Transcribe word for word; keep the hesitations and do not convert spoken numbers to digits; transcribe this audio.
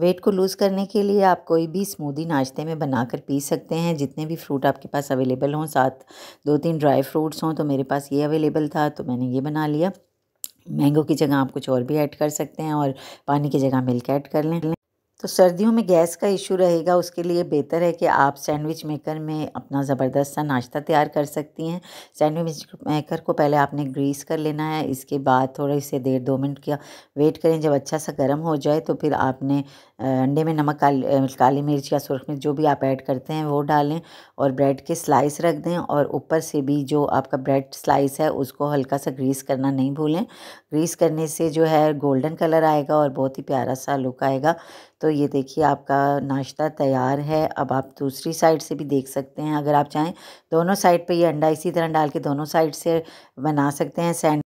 Wait को loose करने के लिए आप कोई भी स्मूदी नाश्ते में बनाकर पी सकते हैं। जितने भी फ्रूट आपके पास अवेलेबल हों, साथ दो तीन ड्राई फ्रूट्स हों, तो मेरे पास ये अवेलेबल था तो मैंने ये बना लिया। मैंगो की जगह आप कुछ और भी ऐड कर सकते हैं और पानी की जगह मिल्क ऐड कर लें। तो सर्दियों में गैस का इशू रहेगा, उसके लिए बेहतर है कि आप सैंडविच मेकर में अपना ज़बरदस्त सा नाश्ता तैयार कर सकती हैं। सैंडविच मेकर को पहले आपने ग्रीस कर लेना है। इसके बाद थोड़ी से देर दो मिनट का वेट करें, जब अच्छा सा गर्म हो जाए तो फिर आपने अंडे में नमक, काली, काली मिर्च या सुर्ख मिर्च जो भी आप ऐड करते हैं वो डालें और ब्रेड के स्लाइस रख दें। और ऊपर से भी जो आपका ब्रेड स्लाइस है उसको हल्का सा ग्रीस करना नहीं भूलें। ग्रीस करने से जो है गोल्डन कलर आएगा और बहुत ही प्यारा सा लुक आएगा। तो ये देखिए आपका नाश्ता तैयार है। अब आप दूसरी साइड से भी देख सकते हैं, अगर आप चाहें दोनों साइड पे ये अंडा इसी तरह डाल के दोनों साइड से बना सकते हैं सैंडविच।